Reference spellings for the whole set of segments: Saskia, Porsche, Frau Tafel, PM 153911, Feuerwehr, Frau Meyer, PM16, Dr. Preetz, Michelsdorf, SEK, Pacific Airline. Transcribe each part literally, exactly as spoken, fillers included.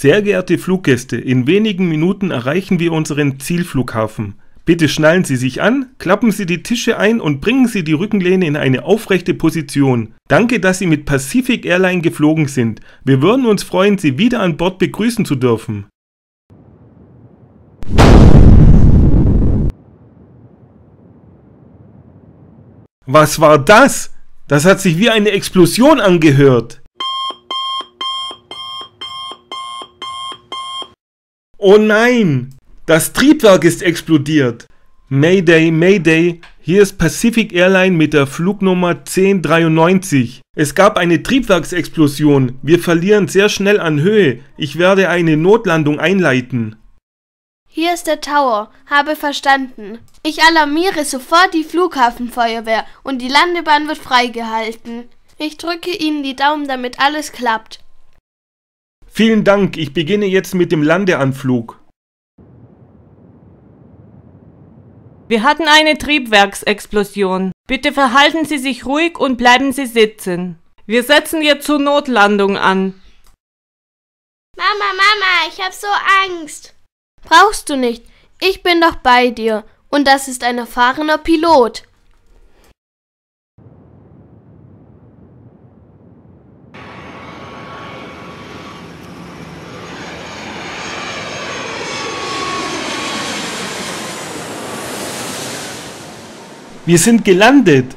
Sehr geehrte Fluggäste, in wenigen Minuten erreichen wir unseren Zielflughafen. Bitte schnallen Sie sich an, klappen Sie die Tische ein und bringen Sie die Rückenlehne in eine aufrechte Position. Danke, dass Sie mit Pacific Airline geflogen sind. Wir würden uns freuen, Sie wieder an Bord begrüßen zu dürfen. Was war das? Das hat sich wie eine Explosion angehört. Oh nein! Das Triebwerk ist explodiert. Mayday, Mayday, hier ist Pacific Airline mit der Flugnummer zehn dreiundneunzig. Es gab eine Triebwerksexplosion. Wir verlieren sehr schnell an Höhe. Ich werde eine Notlandung einleiten. Hier ist der Tower. Habe verstanden. Ich alarmiere sofort die Flughafenfeuerwehr und die Landebahn wird freigehalten. Ich drücke Ihnen die Daumen, damit alles klappt. Vielen Dank. Ich beginne jetzt mit dem Landeanflug. Wir hatten eine Triebwerksexplosion. Bitte verhalten Sie sich ruhig und bleiben Sie sitzen. Wir setzen jetzt zur Notlandung an. Mama, Mama, ich hab so Angst. Brauchst du nicht. Ich bin doch bei dir. Und das ist ein erfahrener Pilot. Wir sind gelandet!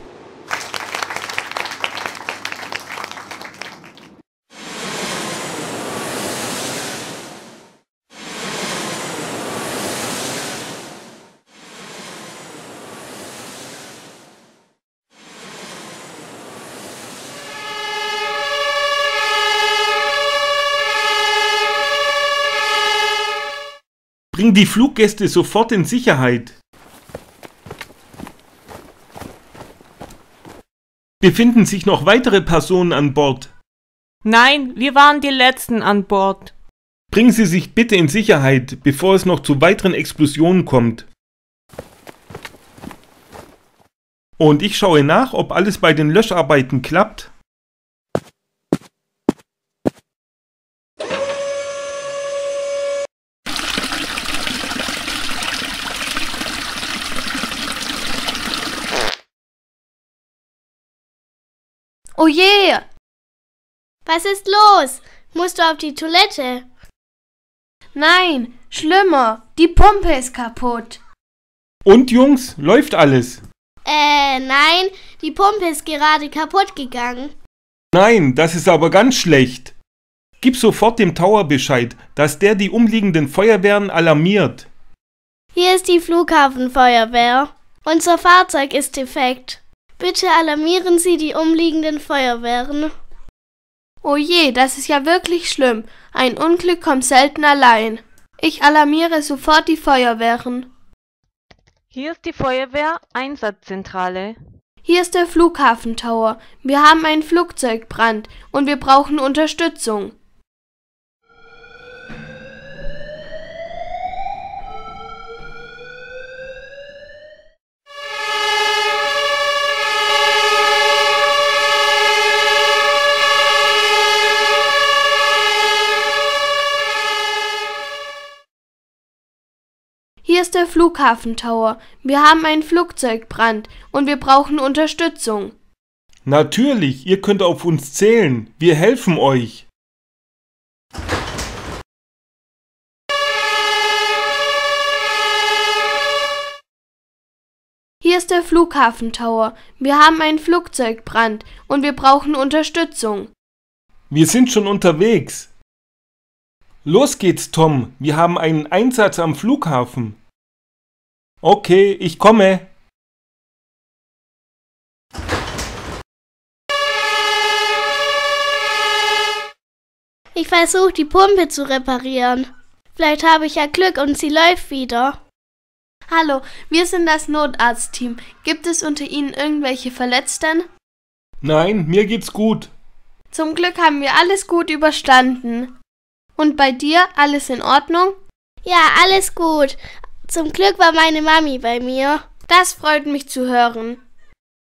Bring die Fluggäste sofort in Sicherheit! Befinden sich noch weitere Personen an Bord? Nein, wir waren die Letzten an Bord. Bringen Sie sich bitte in Sicherheit, bevor es noch zu weiteren Explosionen kommt. Und ich schaue nach, ob alles bei den Löscharbeiten klappt. Oh je! Was ist los? Musst du auf die Toilette? Nein, schlimmer, die Pumpe ist kaputt. Und Jungs, läuft alles? Äh, nein, die Pumpe ist gerade kaputt gegangen. Nein, das ist aber ganz schlecht. Gib sofort dem Tower Bescheid, dass der die umliegenden Feuerwehren alarmiert. Hier ist die Flughafenfeuerwehr. Unser Fahrzeug ist defekt. Bitte alarmieren Sie die umliegenden Feuerwehren. Oh je, das ist ja wirklich schlimm. Ein Unglück kommt selten allein. Ich alarmiere sofort die Feuerwehren. Hier ist die Feuerwehr-Einsatzzentrale. Hier ist der Flughafentower. Wir haben einen Flugzeugbrand und wir brauchen Unterstützung. Hier ist der Flughafentower. Wir haben einen Flugzeugbrand und wir brauchen Unterstützung. Natürlich, ihr könnt auf uns zählen. Wir helfen euch. Hier ist der Flughafentower. Wir haben einen Flugzeugbrand und wir brauchen Unterstützung. Wir sind schon unterwegs. Los geht's, Tom. Wir haben einen Einsatz am Flughafen. Okay, ich komme. Ich versuche, die Pumpe zu reparieren. Vielleicht habe ich ja Glück und sie läuft wieder. Hallo, wir sind das Notarztteam. Gibt es unter Ihnen irgendwelche Verletzten? Nein, mir geht's gut. Zum Glück haben wir alles gut überstanden. Und bei dir, alles in Ordnung? Ja, alles gut. Zum Glück war meine Mami bei mir. Das freut mich zu hören.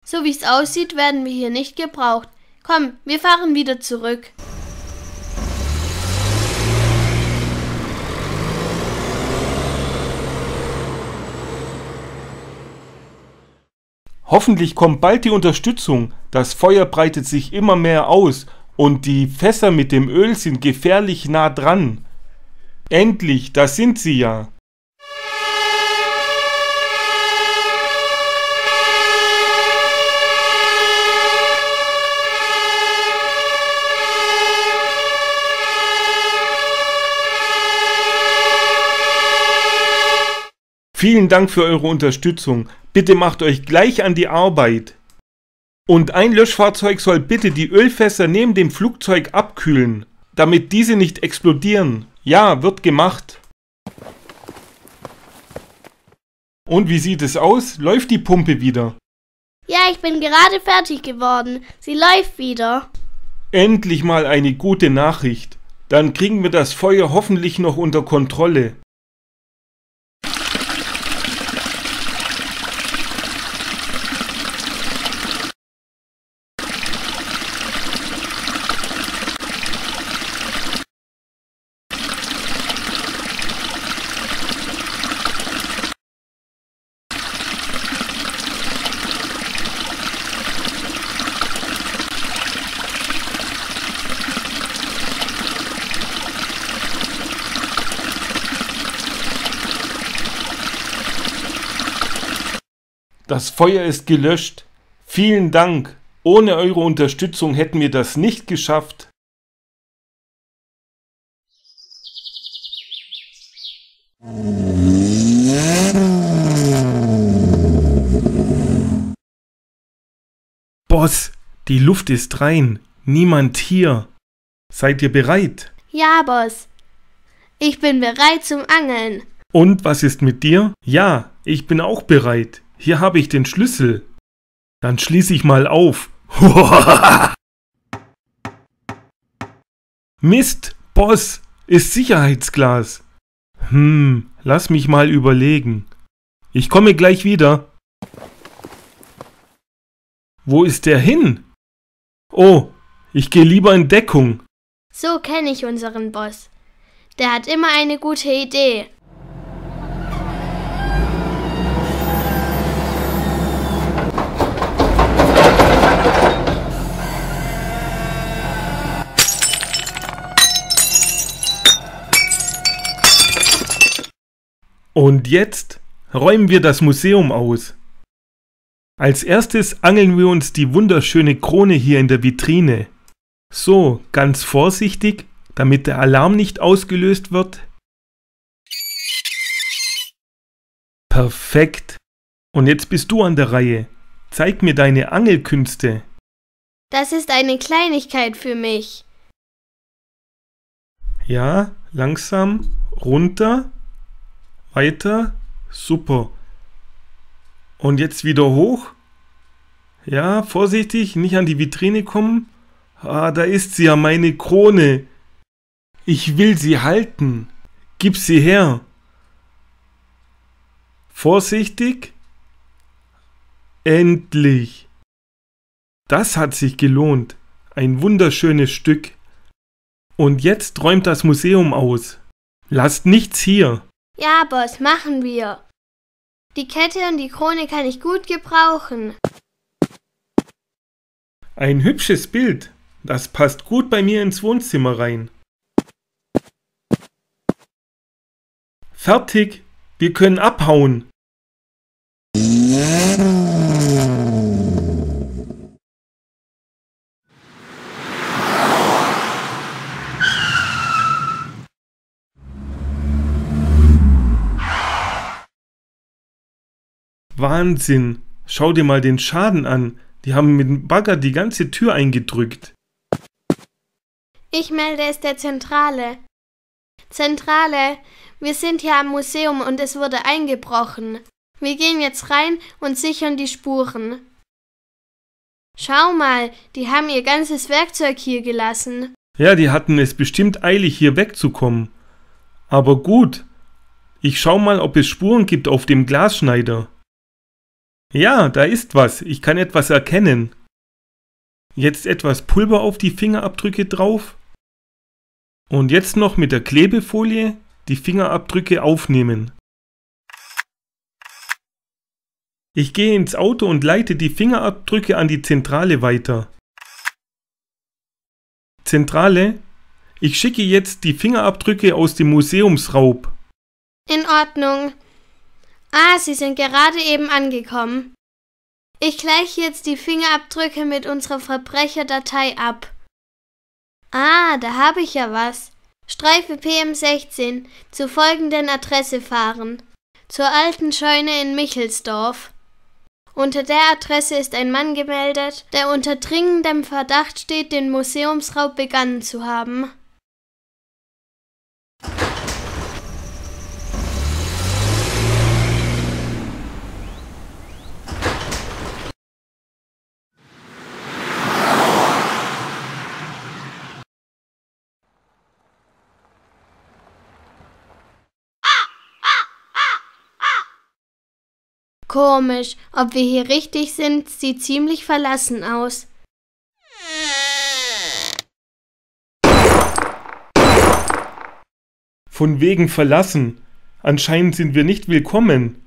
So wie es aussieht, werden wir hier nicht gebraucht. Komm, wir fahren wieder zurück. Hoffentlich kommt bald die Unterstützung. Das Feuer breitet sich immer mehr aus und die Fässer mit dem Öl sind gefährlich nah dran. Endlich, da sind sie ja. Vielen Dank für eure Unterstützung. Bitte macht euch gleich an die Arbeit. Und ein Löschfahrzeug soll bitte die Ölfässer neben dem Flugzeug abkühlen, damit diese nicht explodieren. Ja, wird gemacht. Und wie sieht es aus? Läuft die Pumpe wieder? Ja, ich bin gerade fertig geworden. Sie läuft wieder. Endlich mal eine gute Nachricht. Dann kriegen wir das Feuer hoffentlich noch unter Kontrolle. Das Feuer ist gelöscht. Vielen Dank. Ohne eure Unterstützung hätten wir das nicht geschafft. Boss, die Luft ist rein. Niemand hier. Seid ihr bereit? Ja, Boss. Ich bin bereit zum Angeln. Und was ist mit dir? Ja, ich bin auch bereit. Hier habe ich den Schlüssel. Dann schließe ich mal auf. Mist, Boss, ist Sicherheitsglas. Hm, lass mich mal überlegen. Ich komme gleich wieder. Wo ist der hin? Oh, ich gehe lieber in Deckung. So kenne ich unseren Boss. Der hat immer eine gute Idee. Und jetzt räumen wir das Museum aus. Als erstes angeln wir uns die wunderschöne Krone hier in der Vitrine. So, ganz vorsichtig, damit der Alarm nicht ausgelöst wird. Perfekt. Und jetzt bist du an der Reihe. Zeig mir deine Angelkünste. Das ist eine Kleinigkeit für mich. Ja, langsam runter. Weiter. Super. Und jetzt wieder hoch. Ja, vorsichtig, nicht an die Vitrine kommen. Ah, da ist sie ja, meine Krone. Ich will sie halten. Gib sie her. Vorsichtig. Endlich. Das hat sich gelohnt. Ein wunderschönes Stück. Und jetzt räumt das Museum aus. Lasst nichts hier. Ja, Boss, machen wir. Die Kette und die Krone kann ich gut gebrauchen. Ein hübsches Bild. Das passt gut bei mir ins Wohnzimmer rein. Fertig. Wir können abhauen. Wahnsinn! Schau dir mal den Schaden an. Die haben mit dem Bagger die ganze Tür eingedrückt. Ich melde es der Zentrale. Zentrale, wir sind hier am Museum und es wurde eingebrochen. Wir gehen jetzt rein und sichern die Spuren. Schau mal, die haben ihr ganzes Werkzeug hier gelassen. Ja, die hatten es bestimmt eilig, hier wegzukommen. Aber gut, ich schau mal, ob es Spuren gibt auf dem Glasschneider. Ja, da ist was. Ich kann etwas erkennen. Jetzt etwas Pulver auf die Fingerabdrücke drauf. Und jetzt noch mit der Klebefolie die Fingerabdrücke aufnehmen. Ich gehe ins Auto und leite die Fingerabdrücke an die Zentrale weiter. Zentrale, ich schicke jetzt die Fingerabdrücke aus dem Museumsraub. In Ordnung. Ah, Sie sind gerade eben angekommen. Ich gleiche jetzt die Fingerabdrücke mit unserer Verbrecherdatei ab. Ah, da habe ich ja was. Streife P M sechzehn zur folgenden Adresse fahren. Zur alten Scheune in Michelsdorf. Unter der Adresse ist ein Mann gemeldet, der unter dringendem Verdacht steht, den Museumsraub begangen zu haben. Komisch, ob wir hier richtig sind, sieht ziemlich verlassen aus. Von wegen verlassen. Anscheinend sind wir nicht willkommen.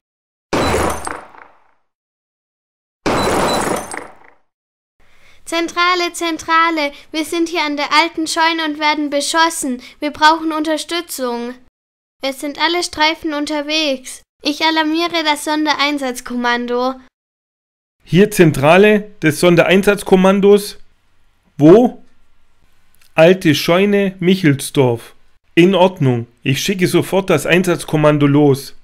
Zentrale, Zentrale, wir sind hier an der alten Scheune und werden beschossen. Wir brauchen Unterstützung. Es sind alle Streifen unterwegs. Ich alarmiere das Sondereinsatzkommando. Hier Zentrale des Sondereinsatzkommandos. Wo? Alte Scheune, Michelsdorf. In Ordnung. Ich schicke sofort das Einsatzkommando los.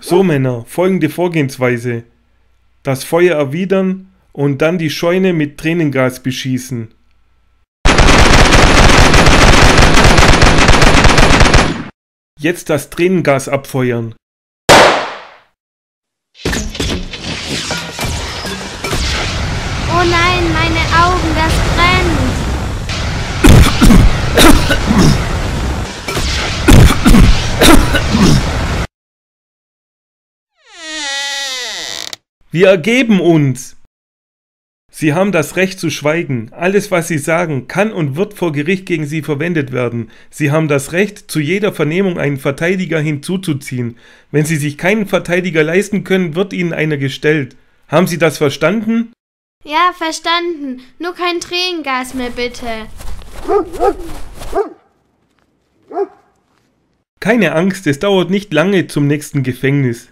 So Männer, folgende Vorgehensweise. Das Feuer erwidern und dann die Scheune mit Tränengas beschießen. Jetzt das Tränengas abfeuern. Oh nein, meine Augen, das brennt! Wir ergeben uns! Sie haben das Recht zu schweigen. Alles, was Sie sagen, kann und wird vor Gericht gegen Sie verwendet werden. Sie haben das Recht, zu jeder Vernehmung einen Verteidiger hinzuzuziehen. Wenn Sie sich keinen Verteidiger leisten können, wird Ihnen einer gestellt. Haben Sie das verstanden? Ja, verstanden. Nur kein Tränengas mehr, bitte. Keine Angst, es dauert nicht lange zum nächsten Gefängnis.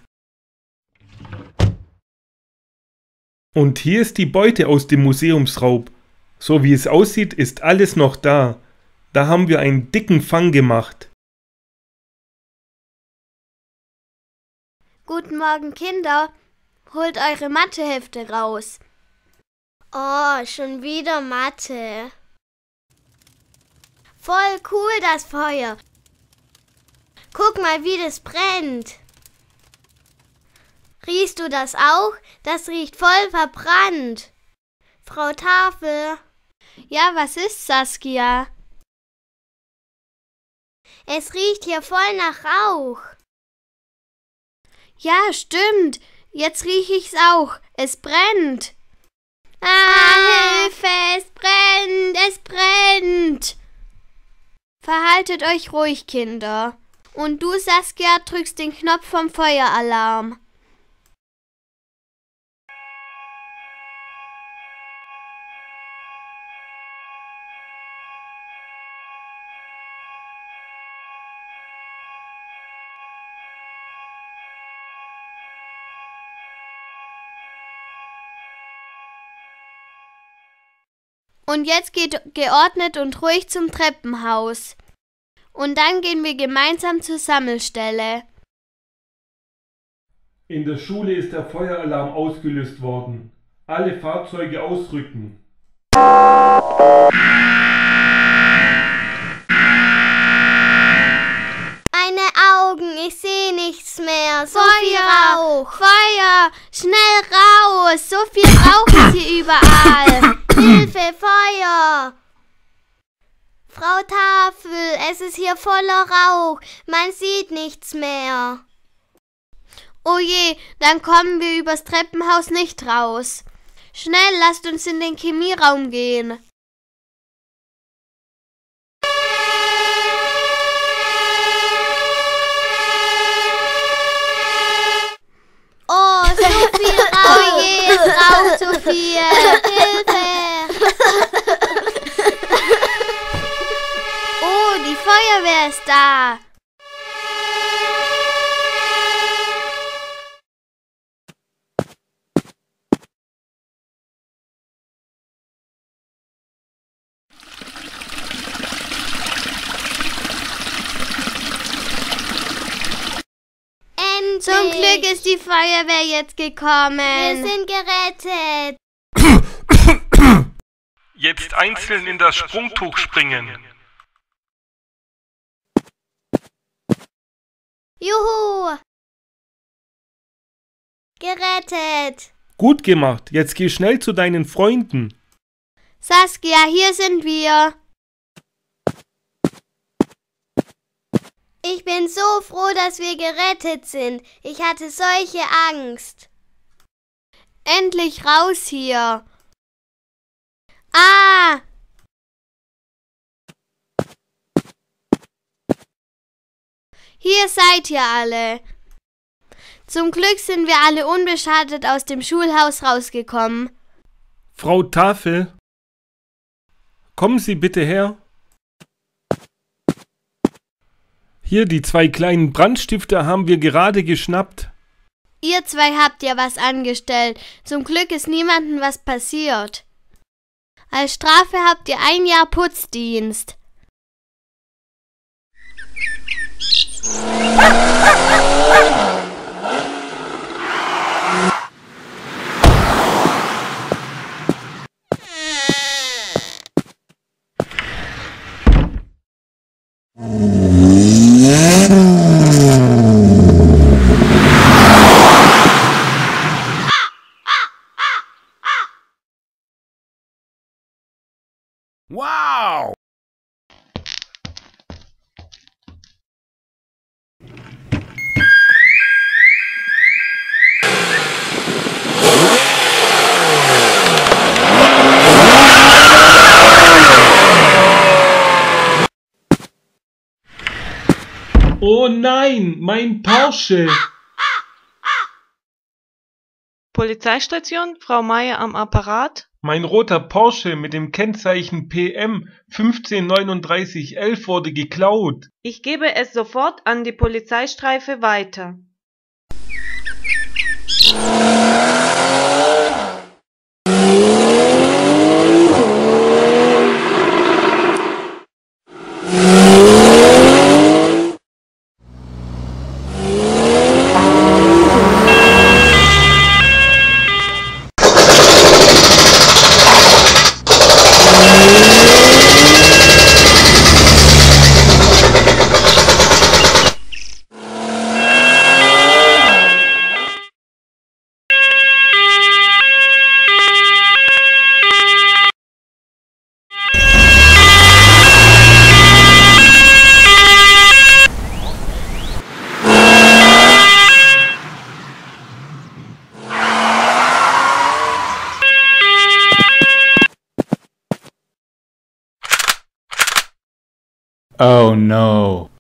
Und hier ist die Beute aus dem Museumsraub. So wie es aussieht, ist alles noch da. Da haben wir einen dicken Fang gemacht. Guten Morgen, Kinder. Holt eure Mathehefte raus. Oh, schon wieder Mathe. Voll cool, das Feuer. Guck mal, wie das brennt. Riechst du das auch? Das riecht voll verbrannt. Frau Tafel. Ja, was ist, Saskia? Es riecht hier voll nach Rauch. Ja, stimmt. Jetzt rieche ich's auch. Es brennt. Ah, Hilfe, es brennt, es brennt. Verhaltet euch ruhig, Kinder. Und du, Saskia, drückst den Knopf vom Feueralarm. Und jetzt geht geordnet und ruhig zum Treppenhaus. und dann gehen wir gemeinsam zur Sammelstelle. In der Schule ist der Feueralarm ausgelöst worden. Alle Fahrzeuge ausrücken. Meine Augen, ich sehe nichts mehr. So viel Rauch. Feuer, schnell raus. So viel Rauch ist hier überall. Hilfe, Feuer. Frau Tafel, es ist hier voller Rauch. Man sieht nichts mehr. Oh je, dann kommen wir übers Treppenhaus nicht raus. Schnell, lasst uns in den Chemieraum gehen. Oh, so viel Rauch. Oh je, es raucht so viel. Hilfe! Oh, die Feuerwehr ist da. Zum Glück ist die Feuerwehr jetzt gekommen. Wir sind gerettet. Jetzt einzeln in das Sprungtuch springen. Juhu! Gerettet. Gut gemacht. Jetzt geh schnell zu deinen Freunden. Saskia, hier sind wir. Ich bin so froh, dass wir gerettet sind. Ich hatte solche Angst. Endlich raus hier. Ah! Hier seid ihr alle. Zum Glück sind wir alle unbeschadet aus dem Schulhaus rausgekommen. Frau Tafel, kommen Sie bitte her. Hier, die zwei kleinen Brandstifter haben wir gerade geschnappt. Ihr zwei habt ja was angestellt. Zum Glück ist niemandem was passiert. Als Strafe habt ihr ein Jahr Putzdienst. Wow! Oh nein, mein Porsche! Polizeistation, Frau Meyer am Apparat. Mein roter Porsche mit dem Kennzeichen P M fünfzehn neununddreißig elf wurde geklaut. Ich gebe es sofort an die Polizeistreife weiter. Oh no.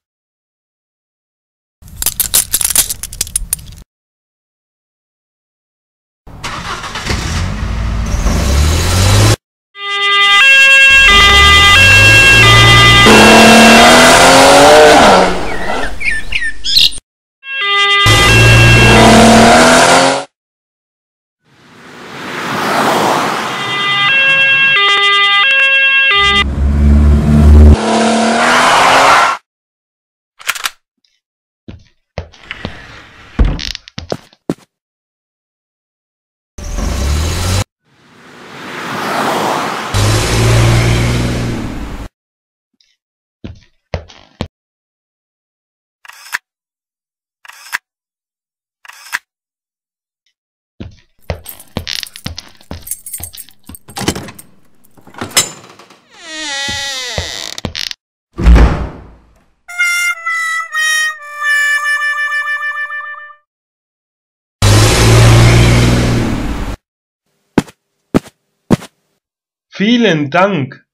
Vielen Dank.